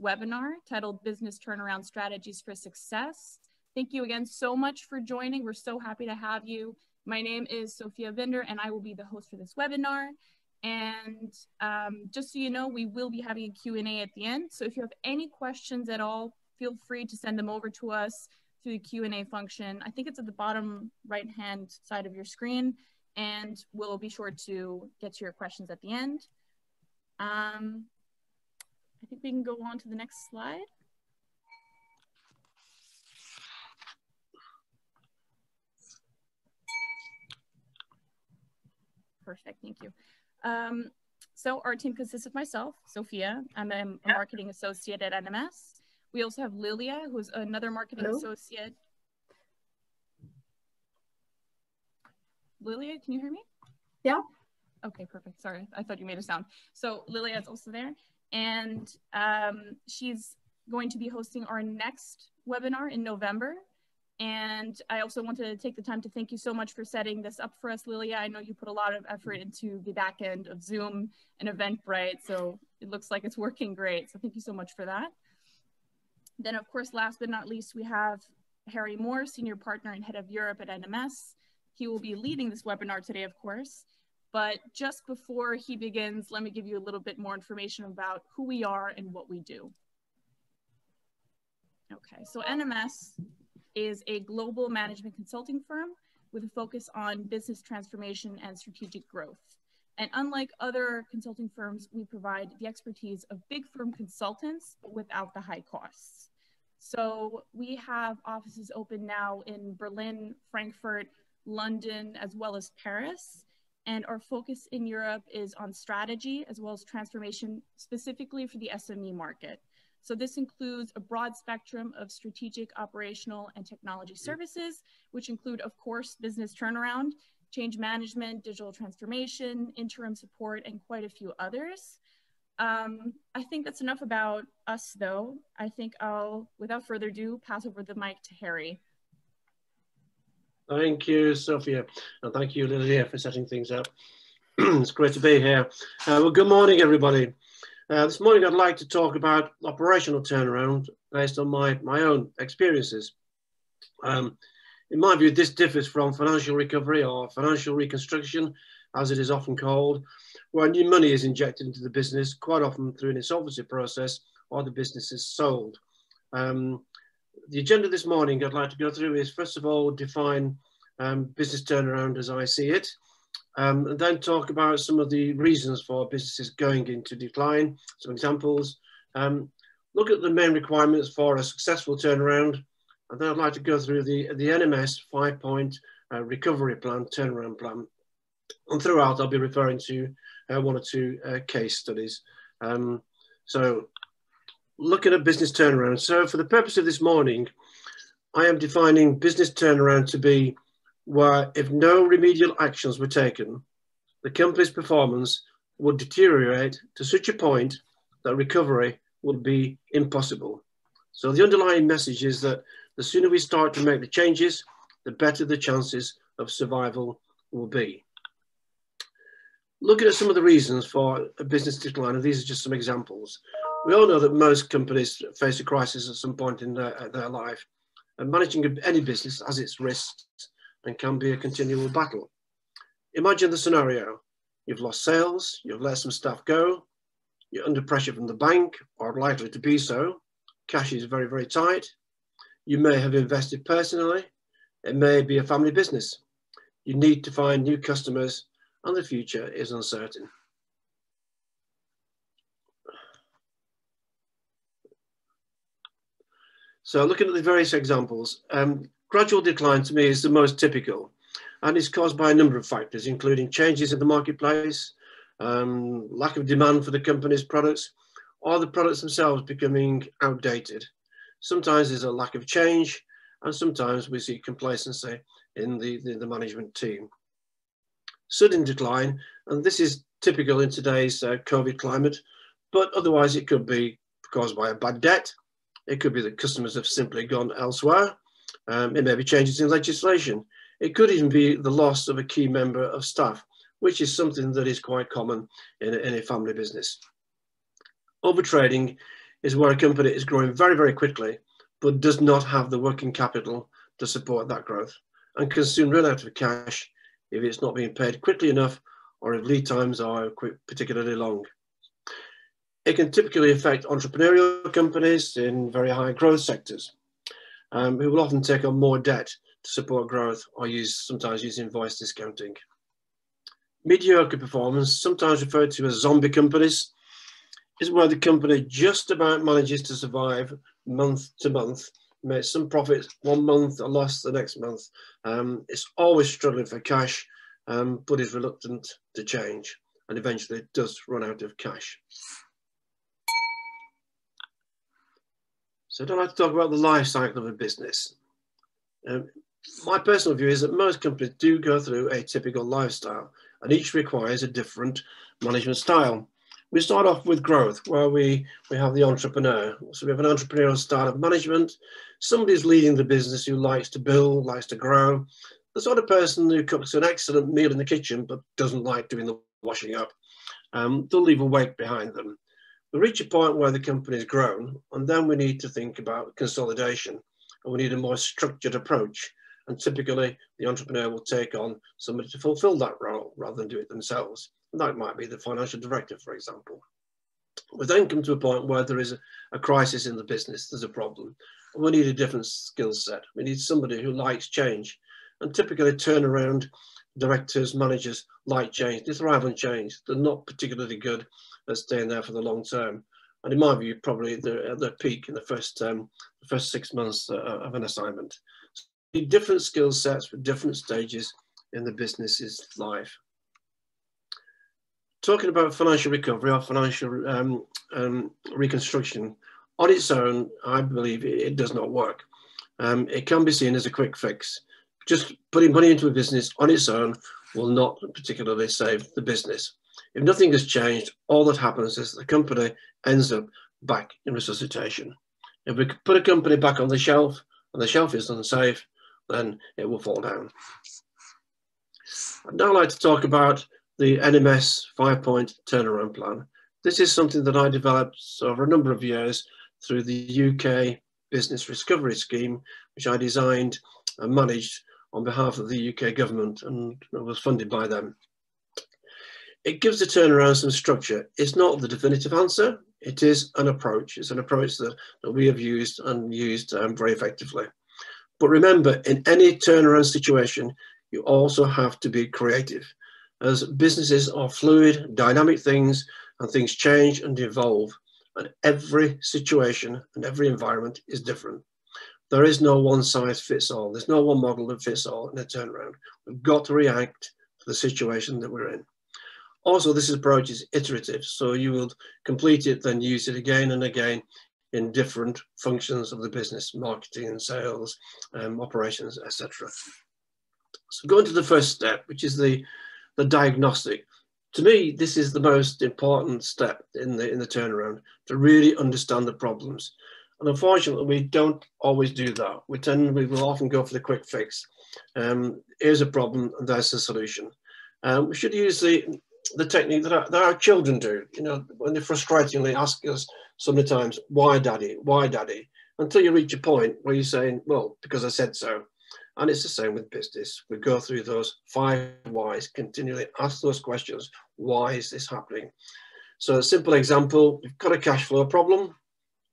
webinar titled Business Turnaround Strategies for Success. Thank you again so much for joining. We're so happy to have you. My name is Sophia Vinder and I will be the host for this webinar. And just so you know, we will be having a Q&A at the end. So if you have any questions at all, feel free to send them over to us through the Q&A function. I think it's at the bottom right-hand side of your screen, and we'll be sure to get to your questions at the end. I think we can go on to the next slide. Perfect, thank you. So our team consists of myself, Sophia. I'm a marketing associate at NMS. We also have Lilia, who's another marketing associate. Lilia, can you hear me? Yeah. Okay, perfect. Sorry, I thought you made a sound. So Lilia is also there, and she's going to be hosting our next webinar in November. And I also want to take the time to thank you so much for setting this up for us, Lilia. I know you put a lot of effort into the back end of Zoom and Eventbrite, so it looks like it's working great. So thank you so much for that. Then, of course, last but not least, we have Harry Moore, Senior Partner and Head of Europe at NMS. He will be leading this webinar today, of course. But just before he begins, let me give you a little bit more information about who we are and what we do. Okay, so NMS is a global management consulting firm with a focus on business transformation and strategic growth. And unlike other consulting firms, we provide the expertise of big firm consultants without the high costs. So we have offices open now in Berlin, Frankfurt, London, as well as Paris. And our focus in Europe is on strategy as well as transformation, specifically for the SME market. So this includes a broad spectrum of strategic, operational, and technology services, which include, of course, business turnaround, change management, digital transformation, interim support, and quite a few others. I think that's enough about us, though. I think I'll, without further ado, pass over the mic to Harry. Thank you, Sophia, and thank you, Lilia, for setting things up. It's great to be here. Well, good morning, everybody. This morning I'd like to talk about operational turnaround based on my own experiences. In my view, this differs from financial recovery or financial reconstruction, as it is often called, where new money is injected into the business, quite often through an insolvency process, or the business is sold. The agenda this morning I'd like to go through is, first of all, define business turnaround as I see it. And then talk about some of the reasons for businesses going into decline, some examples. Look at the main requirements for a successful turnaround. And then I'd like to go through the NMS 5-point recovery plan, turnaround plan. And throughout, I'll be referring to one or two case studies. So looking at business turnaround. So for the purpose of this morning, I am defining business turnaround to be where, if no remedial actions were taken, the company's performance would deteriorate to such a point that recovery would be impossible. So the underlying message is that the sooner we start to make the changes, the better the chances of survival will be. Looking at some of the reasons for a business decline, and these are just some examples. We all know that most companies face a crisis at some point in their life, and managing any business has its risks and can be a continual battle. Imagine the scenario. You've lost sales, you've let some staff go, you're under pressure from the bank, or likely to be so. Cash is very, very tight. You may have invested personally. It may be a family business. You need to find new customers, and the future is uncertain. So looking at the various examples, gradual decline to me is the most typical, and is caused by a number of factors, including changes in the marketplace, lack of demand for the company's products, or the products themselves becoming outdated. Sometimes there's a lack of change, and sometimes we see complacency in the management team. Sudden decline, and this is typical in today's COVID climate, but otherwise it could be caused by a bad debt. It could be that customers have simply gone elsewhere. It may be changes in legislation. It could even be the loss of a key member of staff, which is something that is quite common in a family business. Overtrading is where a company is growing very, very quickly, but does not have the working capital to support that growth and can soon run out of cash if it's not being paid quickly enough or if lead times are particularly long. It can typically affect entrepreneurial companies in very high growth sectors who will often take on more debt to support growth or sometimes use invoice discounting. Mediocre performance, sometimes referred to as zombie companies, is where the company just about manages to survive month to month, makes some profits one month, a loss the next month. It's always struggling for cash, but is reluctant to change, and eventually it does run out of cash. So I'd like to talk about the life cycle of a business. My personal view is that most companies do go through a typical lifestyle, and each requires a different management style. We start off with growth, where we have the entrepreneur. So we have an entrepreneurial style of management. Somebody's leading the business who likes to build, likes to grow. The sort of person who cooks an excellent meal in the kitchen but doesn't like doing the washing up. They'll leave a wake behind them. We reach a point where the company's grown, and then we need to think about consolidation, and we need a more structured approach. And typically, the entrepreneur will take on somebody to fulfill that role rather than do it themselves. And that might be the financial director, for example. We then come to a point where there is a crisis in the business, there's a problem, and we need a different skill set. We need somebody who likes change, and typically turnaround directors, managers like change. They thrive on change. They're not particularly good at staying there for the long term. And in my view, probably they're at their peak in the first 6 months of an assignment. Different skill sets for different stages in the business's life. Talking about financial recovery or financial reconstruction, on its own, I believe it does not work. It can be seen as a quick fix. Just putting money into a business on its own will not particularly save the business. If nothing has changed, all that happens is the company ends up back in resuscitation. If we put a company back on the shelf and the shelf is unsafe, then it will fall down. I'd now like to talk about the NMS 5-point turnaround plan. This is something that I developed over a number of years through the UK Business Recovery Scheme, which I designed and managed on behalf of the UK government and was funded by them. It gives the turnaround some structure. It's not the definitive answer. It is an approach. It's an approach that we have used and used very effectively. But remember, in any turnaround situation, you also have to be creative, as businesses are fluid, dynamic things, and things change and evolve. And every situation and every environment is different. There is no one size fits all. There's no one model that fits all in a turnaround. We've got to react to the situation that we're in. Also, this approach is iterative, so you will complete it, then use it again and again in different functions of the business, marketing and sales, operations, etc. So going to the first step, which is the diagnostic. To me, this is the most important step in the turnaround, to really understand the problems. And unfortunately, we don't always do that. We will often go for the quick fix. Here's a problem, and there's the solution. We should use the technique that our children do, you know, when they frustratingly ask us so many times, why daddy, until you reach a point where you're saying, well, because I said so. And it's the same with business. We go through those 5 whys, continually ask those questions. Why is this happening? So a simple example, we've got a cash flow problem.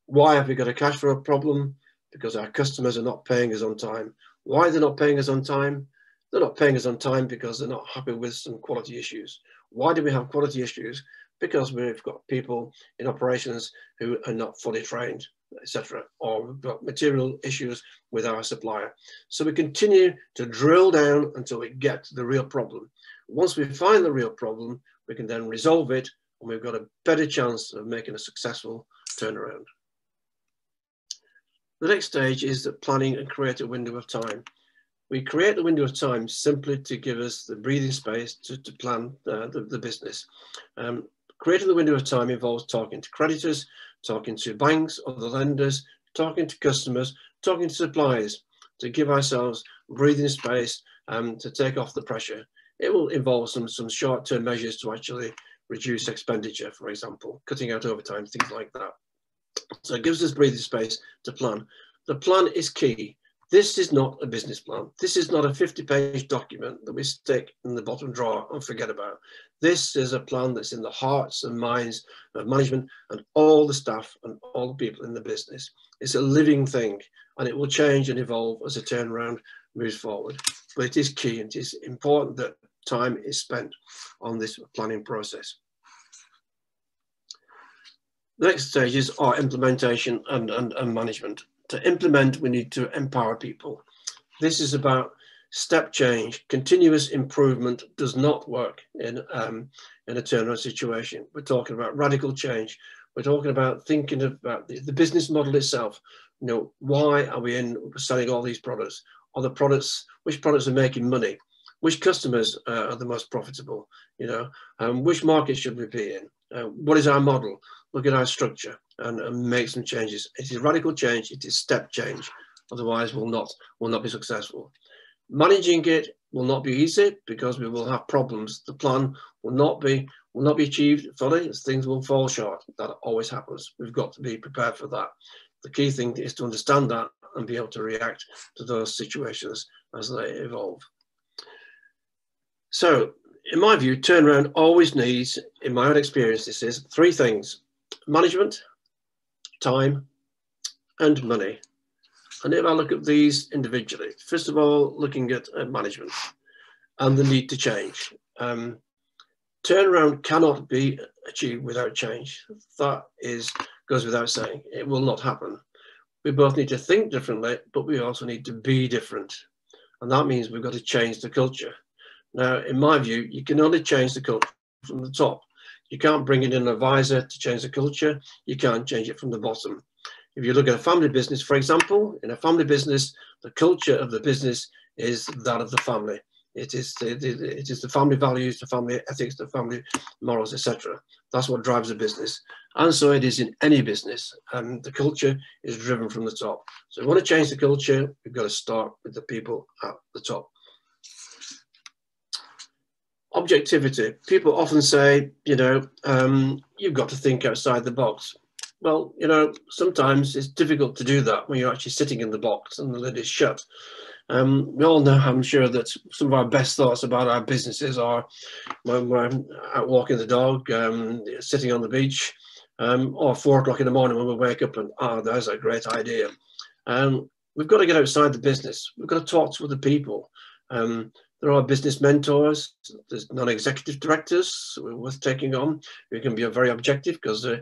Why have we got a cash flow problem? Because our customers are not paying us on time. Why are they not paying us on time? They're not paying us on time because they're not happy with some quality issues. Why do we have quality issues? Because we've got people in operations who are not fully trained, etc. Or we've got material issues with our supplier. So we continue to drill down until we get to the real problem. Once we find the real problem, we can then resolve it, and we've got a better chance of making a successful turnaround. The next stage is the planning and create a window of time. We create the window of time simply to give us the breathing space to plan the business. Creating the window of time involves talking to creditors, talking to banks, other lenders, talking to customers, talking to suppliers, to give ourselves breathing space to take off the pressure. It will involve some short-term measures to actually reduce expenditure, for example, cutting out overtime, things like that. So it gives us breathing space to plan. The plan is key. This is not a business plan. This is not a 50-page document that we stick in the bottom drawer and forget about. This is a plan that's in the hearts and minds of management and all the staff and all the people in the business. It's a living thing, and it will change and evolve as a turnaround moves forward. But it is key, and it is important that time is spent on this planning process. The next stages are implementation and management. To implement, we need to empower people. This is about step change. Continuous improvement does not work in a turnaround situation. We're talking about radical change. We're talking about thinking about the business model itself. You know, why are we selling all these products? Are the products, which products are making money? Which customers are the most profitable? You know, which market should we be in? What is our model? Look at our structure and make some changes. It is radical change. It is step change. Otherwise, we'll not be successful. Managing it will not be easy because we will have problems. The plan will not be achieved fully, as things will fall short. That always happens. We've got to be prepared for that. The key thing is to understand that and be able to react to those situations as they evolve. So, in my view, turnaround always needs, in my own experience, this is three things: management, time, and money. And if I look at these individually, first of all, looking at management and the need to change. Turnaround cannot be achieved without change. That goes without saying. It will not happen. We both need to think differently, but we also need to be different. And that means we've got to change the culture. Now, in my view, you can only change the culture from the top. You can't bring in an advisor to change the culture. You can't change it from the bottom. If you look at a family business, for example, in a family business, the culture of the business is that of the family. It is the family values, the family ethics, the family morals, etc. That's what drives a business. And so it is in any business. And the culture is driven from the top. So if we want to change the culture, we've got to start with the people at the top. Objectivity. People often say, you know, you've got to think outside the box. Well, you know, sometimes it's difficult to do that when you're actually sitting in the box and the lid is shut. We all know, I'm sure, that some of our best thoughts about our businesses are when we're out walking the dog, sitting on the beach, or 4 o'clock in the morning when we wake up and, ah, there's a great idea. We've got to get outside the business. We've got to talk to other people. There are business mentors, there's non-executive directors worth taking on, who can be very objective because they're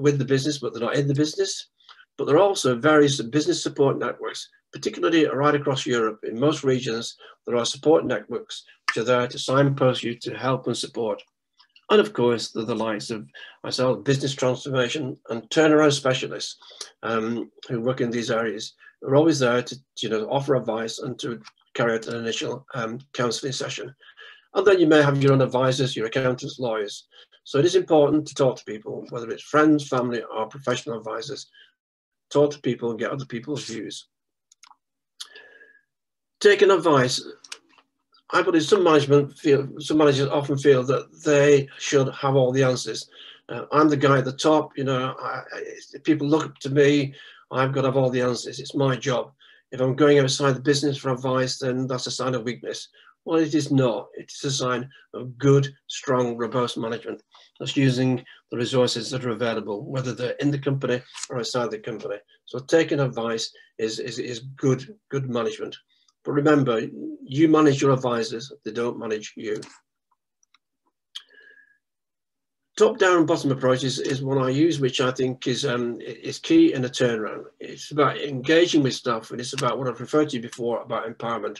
with the business, but they're not in the business. But there are also various business support networks, particularly right across Europe. In most regions, there are support networks which are there to signpost you to help and support. And of course, there are the likes of myself, business transformation and turnaround specialists who work in these areas. We're always there to, you know, offer advice and to carry out an initial counselling session. And then you may have your own advisors, your accountants, lawyers. So it is important to talk to people, whether it's friends, family, or professional advisors. Talk to people and get other people's views. Taking advice. I believe some managers often feel that they should have all the answers. I'm the guy at the top, you know, people look up to me, I've got to have all the answers, it's my job. If I'm going outside the business for advice, then that's a sign of weakness. Well, it is not. It's a sign of good, strong, robust management. That's using the resources that are available, whether they're in the company or outside the company. So taking advice is good management. But remember, you manage your advisors, they don't manage you. Top-down and bottom approach is one I use, which I think is key in a turnaround. It's about engaging with staff, and it's about what I've referred to before about empowerment.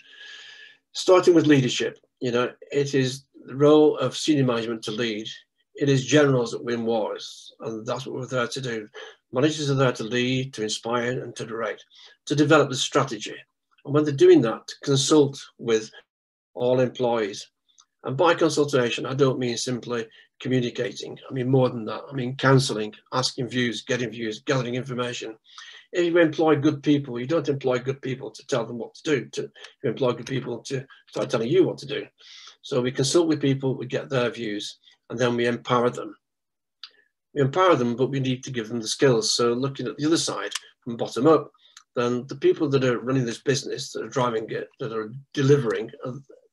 Starting with leadership, you know, it is the role of senior management to lead. It is generals that win wars, and that's what we're there to do. Managers are there to lead, to inspire, and to direct, to develop the strategy. And when they're doing that, to consult with all employees. And by consultation, I don't mean simply communicating. I mean more than that. I mean counselling, asking views, gathering information. If you employ good people, you don't employ good people to tell them what to do. You employ good people to start telling you what to do. So we consult with people, we get their views, and then we empower them. We empower them, but we need to give them the skills. So looking at the other side from bottom up, then the people that are running this business, that are driving it, that are delivering,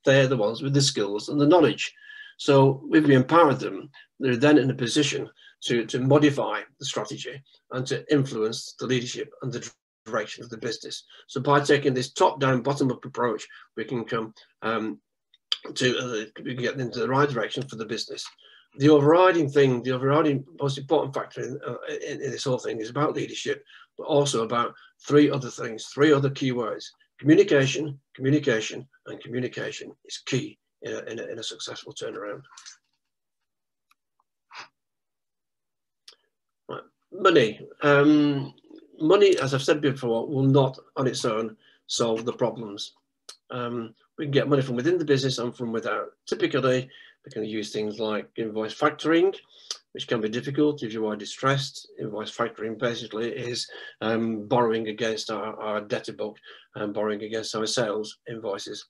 they're the ones with the skills and the knowledge. So if we empower them, they're then in a position to modify the strategy and to influence the leadership and the direction of the business. So by taking this top-down, bottom-up approach, we can come we can get into the right direction for the business. The overriding thing, the overriding most important factor in this whole thing is about leadership, but also about three other things, three other key words. Communication, communication, and communication is key in a successful turnaround. Right. Money. Money, as I've said before, will not on its own solve the problems. We can get money from within the business and from without. Typically, we can use things like invoice factoring, which can be difficult if you are distressed. Invoice factoring basically is borrowing against our debtor book and borrowing against our sales invoices.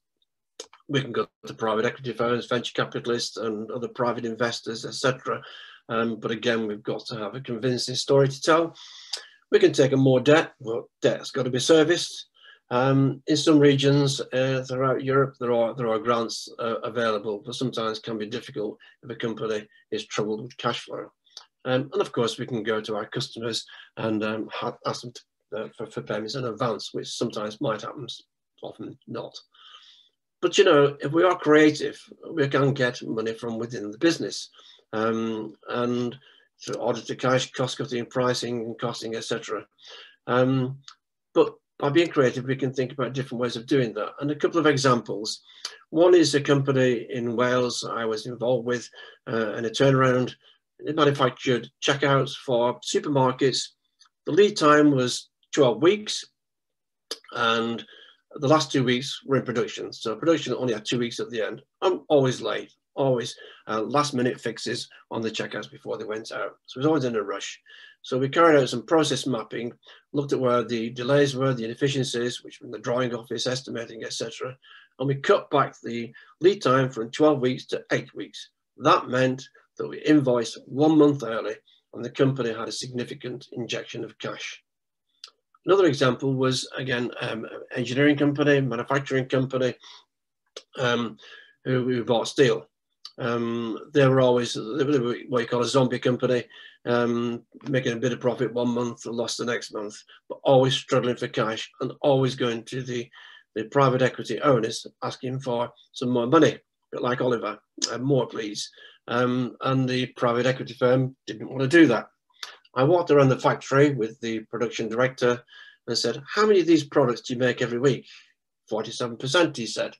We can go to private equity firms, venture capitalists and other private investors, etc. But again, we've got to have a convincing story to tell. We can take on more debt. Well, debt's got to be serviced. In some regions throughout Europe, there are grants available, but sometimes can be difficult if a company is troubled with cash flow. And of course, we can go to our customers and ask them for payments in advance, which sometimes might happen, often not. But you know, if we are creative, we can get money from within the business, and through order to cash, cost cutting, pricing, and costing, etc. But by being creative, we can think about different ways of doing that. And a couple of examples. One is a company in Wales I was involved with in a turnaround. It manufactured checkouts for supermarkets. The lead time was 12 weeks, and the last 2 weeks were in production. So production only had 2 weeks at the end. I'm always late, always last minute fixes on the checkouts before they went out. So it was always in a rush. So we carried out some process mapping, looked at where the delays were, the inefficiencies, which were in the drawing office, estimating, etc. And we cut back the lead time from 12 weeks to 8 weeks. That meant that we invoiced 1 month early and the company had a significant injection of cash. Another example was, again, an engineering company, manufacturing company, who bought steel. They were what you call a zombie company, making a bit of profit 1 month and lost the next month, but always struggling for cash and always going to the private equity owners asking for some more money, a bit like Oliver, more please. And the private equity firm didn't want to do that. I walked around the factory with the production director and said, how many of these products do you make every week? 47%, he said.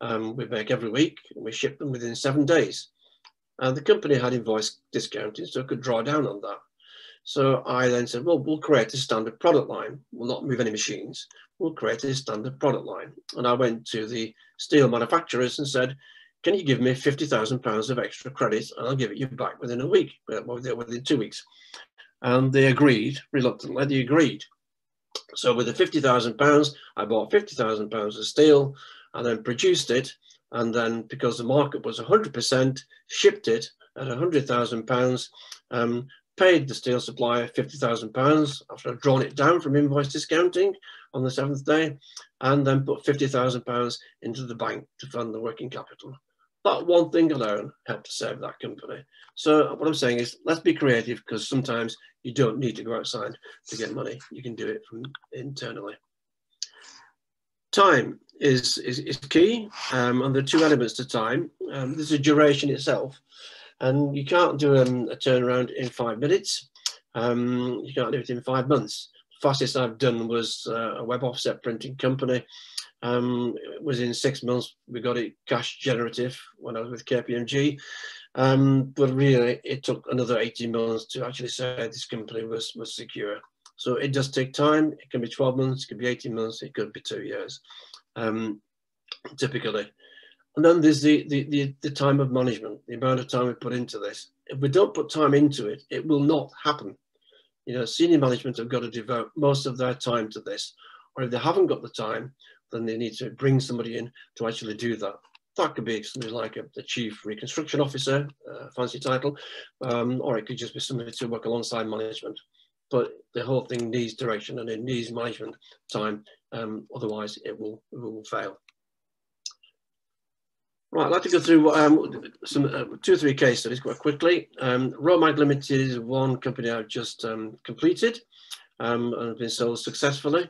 We make every week and we ship them within 7 days. And the company had invoice discounting, so it could draw down on that. So I then said, well, we'll create a standard product line. We'll not move any machines. We'll create a standard product line. And I went to the steel manufacturers and said, can you give me £50,000 of extra credit and I'll give it you back within a week, within 2 weeks. And they agreed, reluctantly, they agreed. So with the £50,000, I bought £50,000 of steel and then produced it. And then because the market was 100%, shipped it at £100,000, paid the steel supplier £50,000 after I'd drawn it down from invoice discounting on the 7th day, and then put £50,000 into the bank to fund the working capital. That one thing alone helped to save that company. So what I'm saying is, let's be creative, because sometimes you don't need to go outside to get money. You can do it from internally. Time is key, and there are two elements to time. There's a duration itself, and you can't do a turnaround in 5 minutes. You can't do it in 5 months. The fastest I've done was a WebOffset printing company. It was in 6 months. We got it cash generative when I was with KPMG, but really it took another 18 months to actually say this company was secure. So it does take time. It can be 12 months, it could be 18 months, it could be 2 years, typically. And then there's the time of management, the amount of time we put into this. If we don't put time into it, it will not happen. You know, senior management have got to devote most of their time to this, or if they haven't got the time, then they need to bring somebody in to actually do that. That could be something like the Chief Reconstruction Officer, fancy title, or it could just be somebody to work alongside management. But the whole thing needs direction and it needs management time, otherwise it will fail. Right, I'd like to go through two or three case studies quite quickly. Romag Limited is one company I've just completed and been sold successfully.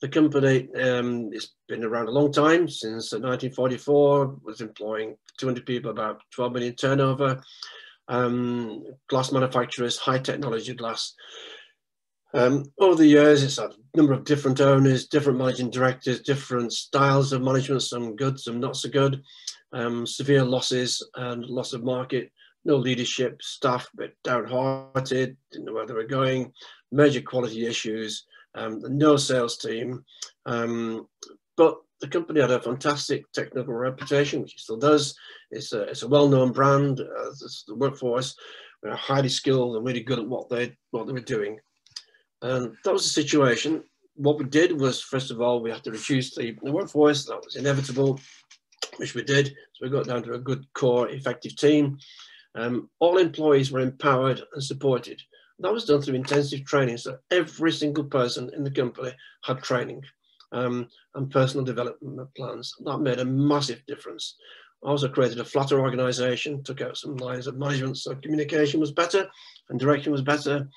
The company has been around a long time, since 1944, was employing 200 people, about 12 million turnover, glass manufacturers, high technology glass. Over the years, it's had a number of different owners, different managing directors, different styles of management, some good, some not so good, severe losses and loss of market, no leadership, staff a bit downhearted, didn't know where they were going, major quality issues, no sales team. But the company had a fantastic technical reputation, which it still does. It's a well-known brand. The workforce were highly skilled and really good at what they were doing. And that was the situation. What we did was, first of all, we had to reduce the workforce. That was inevitable, which we did. So we got down to a good core effective team. All employees were empowered and supported. That was done through intensive training. So every single person in the company had training and personal development plans. That made a massive difference. I also created a flatter organization, took out some lines of management, so communication was better and direction was better.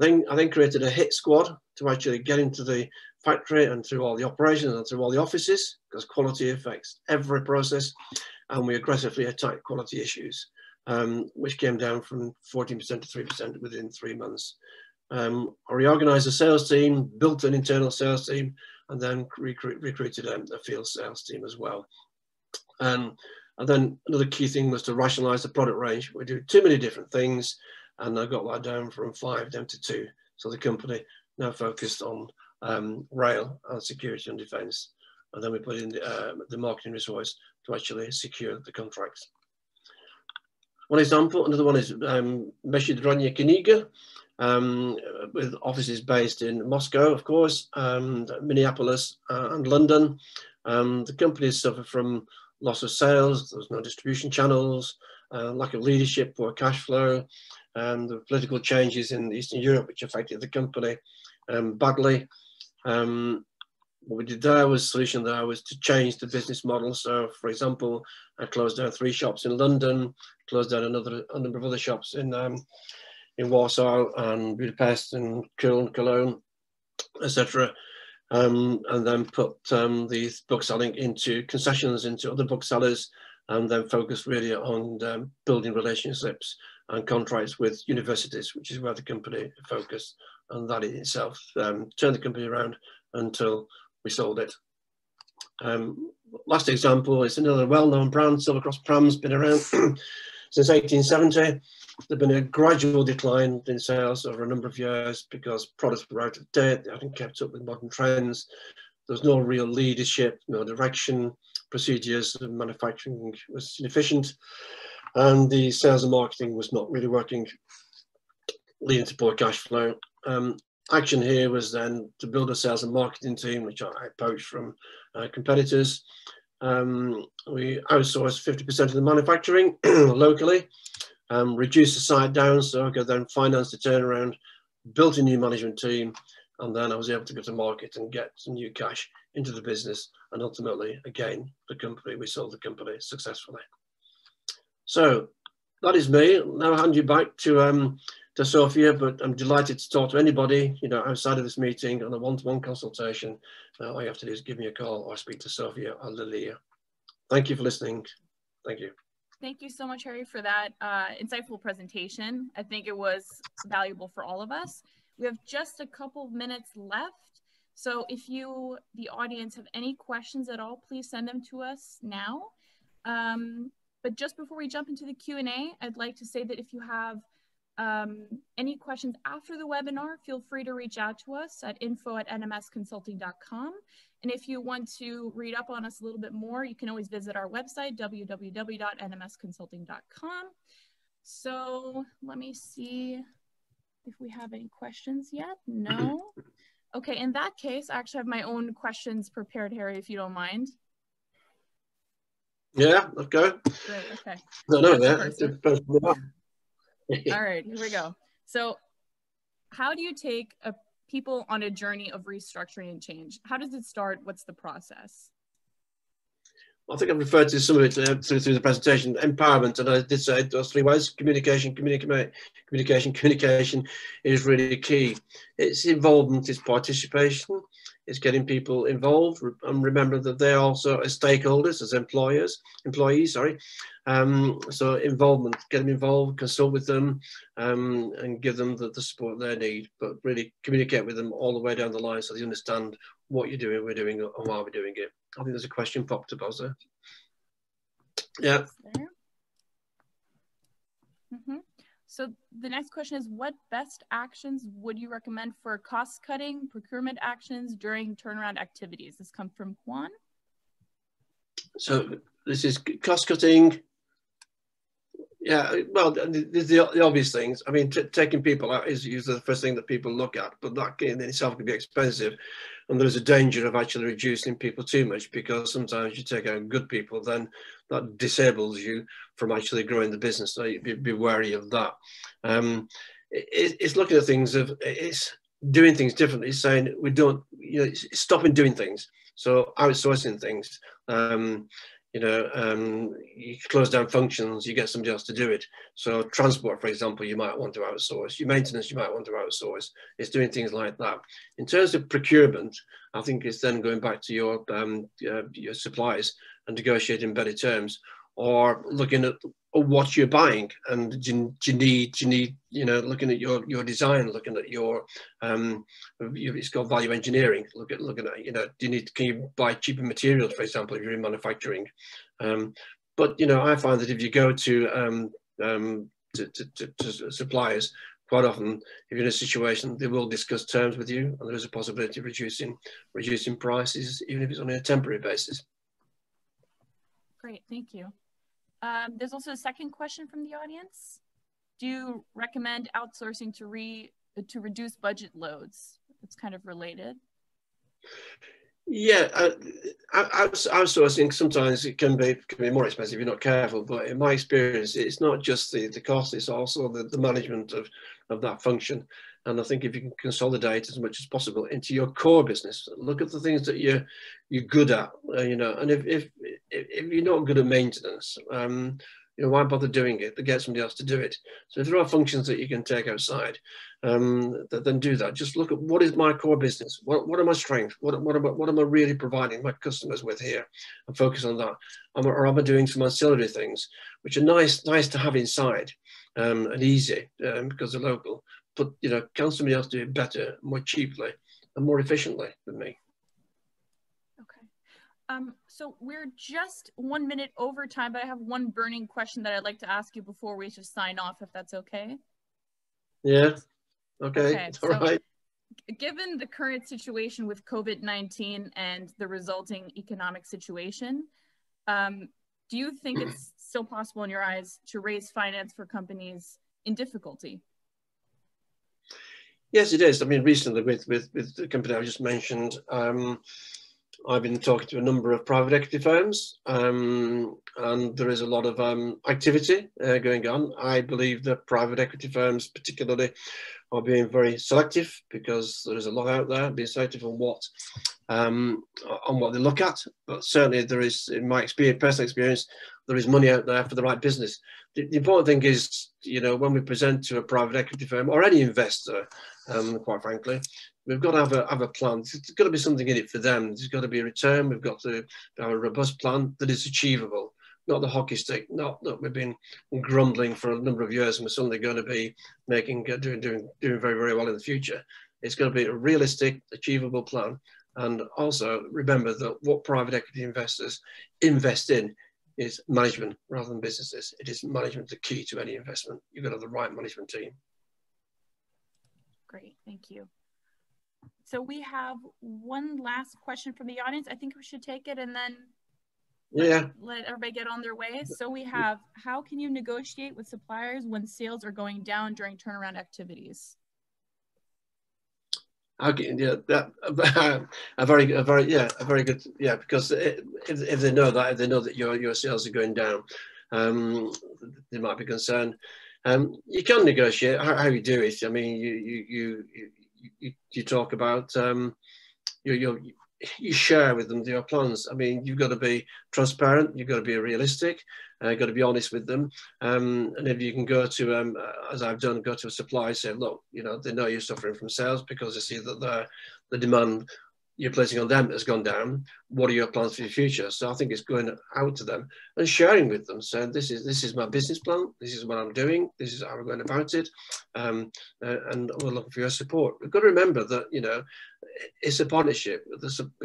I then created a hit squad to actually get into the factory and through all the operations and through all the offices, because quality affects every process, and we aggressively attacked quality issues, which came down from 14% to 3% within 3 months. I reorganized the sales team, built an internal sales team, and then recruited a field sales team as well. And then another key thing was to rationalize the product range. We do too many different things, and I got that down from 5 down to 2. So the company now focused on rail and security and defense. And then we put in the marketing resource to actually secure the contracts. One example, another one is Meshid Ranya Kiniga, with offices based in Moscow, of course, Minneapolis and London. The companies suffer from loss of sales, there was no distribution channels, lack of leadership, poor cash flow, and the political changes in Eastern Europe, which affected the company badly. What we did there was, solution there was to change the business model. So, for example, I closed down 3 shops in London, closed down a number of other shops in Warsaw and Budapest and Köln, Cologne, etc. And then put the bookselling into concessions, into other booksellers, and then focus really on building relationships and contracts with universities, which is where the company focused, and that in itself turned the company around until we sold it. Last example is another well-known brand, Silver Cross Prams, been around since 1870. There'd been a gradual decline in sales over a number of years because products were out of date, they hadn't kept up with modern trends. There was no real leadership, no direction, procedures and manufacturing was inefficient, and the sales and marketing was not really working, leading to poor cash flow. Action here was then to build a sales and marketing team, which I poached from competitors. We outsourced 50% of the manufacturing locally, reduced the site down so I could then finance the turnaround, built a new management team, and then I was able to go to market and get some new cash into the business. And ultimately, again, the company, we sold the company successfully. So that is me. Now I'll hand you back to Sophia, but I'm delighted to talk to anybody, you know, outside of this meeting on a one-to-one consultation. All you have to do is give me a call or speak to Sophia or Lilia. Thank you for listening. Thank you. Thank you so much, Harry, for that insightful presentation. I think it was valuable for all of us. We have just a couple of minutes left. So if you, the audience, have any questions at all, please send them to us now. But just before we jump into the Q&A, I'd like to say that if you have any questions after the webinar, feel free to reach out to us at info@nmsconsulting.com. And if you want to read up on us a little bit more, you can always visit our website, www.nmsconsulting.com. So let me see if we have any questions yet. No. Okay, in that case, I actually have my own questions prepared, Harry, if you don't mind. Yeah, let's go. Great, okay. All right, here we go. So how do you take people on a journey of restructuring and change? How does it start? What's the process? I think I've referred to some of it through the presentation. Empowerment, and I did say those three ways. Communication. Communication is really key. It's involvement, it's participation, it's getting people involved, and remember that they're also as stakeholders, as employees. So involvement, get them involved, consult with them, and give them the support they need, but really communicate with them all the way down the line so they understand what you're doing, we're doing, and why we're doing it. I think there's a question popped up also. Yeah. Mm-hmm. So the next question is, what best actions would you recommend for cost cutting, procurement actions during turnaround activities? This comes from Juan. So this is cost cutting. Yeah, well, the obvious things. I mean, taking people out is usually the first thing that people look at, but that in itself can be expensive. And there's a danger of actually reducing people too much, because sometimes you take out good people, then that disables you from actually growing the business. So you'd be wary of that. It's looking at things of, it's doing things differently, saying we don't, you know, stopping doing things. So outsourcing things. You close down functions, you get somebody else to do it. So transport, for example, you might want to outsource. Your maintenance, you might want to outsource. It's doing things like that. In terms of procurement, I think it's then going back to your suppliers and negotiating better terms, or looking at what you're buying, and looking at your design, looking at your it's called value engineering. Looking at can you buy cheaper materials, for example, if you're in manufacturing? But you know, I find that if you go to suppliers, quite often, if you're in a situation, they will discuss terms with you, and there is a possibility of reducing prices, even if it's on a temporary basis. Great, thank you. There's also a second question from the audience. Do you recommend outsourcing to reduce budget loads? It's kind of related. Yeah, outsourcing sometimes it can be more expensive if you're not careful, but in my experience, it's not just the cost, it's also the management of that function. And I think if you can consolidate as much as possible into your core business, look at the things that you're good at, and if you're not good at maintenance, why bother doing it? Get somebody else to do it. So if there are functions that you can take outside, then do that. Just look at what is my core business? What are my strengths? What am I really providing my customers with here? And focus on that. Or am I doing some ancillary things, which are nice to have inside and easy because they're local. But, can somebody else do it better, more cheaply and more efficiently than me? So we're just 1 minute over time, but I have one burning question that I'd like to ask you before we just sign off, if that's okay. Yeah, okay, it's all right. Given the current situation with COVID-19 and the resulting economic situation, do you think it's still possible in your eyes to raise finance for companies in difficulty? Yes, it is. I mean, recently with the company I just mentioned, I've been talking to a number of private equity firms, and there is a lot of activity going on. I believe that private equity firms particularly are being very selective, because there is a lot out there, being selective on what they look at. But certainly there is, in my experience, personal experience, there is money out there for the right business. The important thing is, when we present to a private equity firm or any investor, quite frankly, we've got to have a plan. There's got to be something in it for them. There's got to be a return. We've got to have a robust plan that is achievable, not the hockey stick, not that we've been grumbling for a number of years and we're suddenly going to be doing very, very well in the future. It's got to be a realistic, achievable plan. And also remember that what private equity investors invest in is management rather than businesses. It is management the key to any investment. You've got to have the right management team. Great, thank you. So we have one last question from the audience. I think we should take it and then let everybody get on their way. So we have, how can you negotiate with suppliers when sales are going down during turnaround activities? Okay, yeah, that, a very good, yeah, because if they know that, if they know that your sales are going down, they might be concerned. You can negotiate how you do it. I mean, you talk about you share with them your plans. I mean, you've got to be transparent. You've got to be realistic. You've got to be honest with them. And if you can go to, as I've done, go to a supplier and say, look, you know, they know you're suffering from sales because they see that the demand you're placing on them has gone down. What are your plans for the future? So I think it's going out to them and sharing with them. So this is my business plan. This is what I'm doing. This is how we're going about it. And we're looking for your support. We've got to remember that, you know, it's a partnership.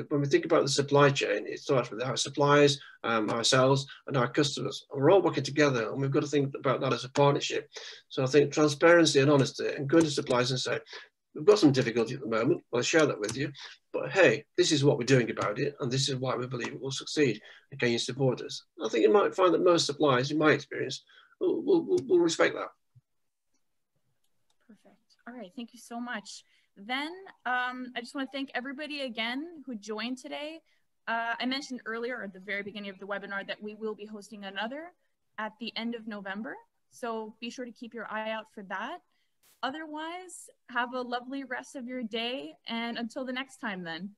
When we think about the supply chain, it starts with our suppliers, ourselves and our customers. We're all working together and we've got to think about that as a partnership. So I think transparency and honesty and going to suppliers and say, we've got some difficulty at the moment, I'll share that with you, but hey, this is what we're doing about it and this is why we believe it will succeed. And can you support us? I think you might find that most suppliers, in my experience, will respect that. Perfect. All right, thank you so much. Then I just want to thank everybody again who joined today. I mentioned earlier at the very beginning of the webinar that we will be hosting another at the end of November. So be sure to keep your eye out for that. Otherwise, have a lovely rest of your day, and until the next time then.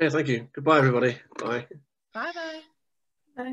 Okay, thank you. Goodbye, everybody. Bye. Bye-bye. Bye.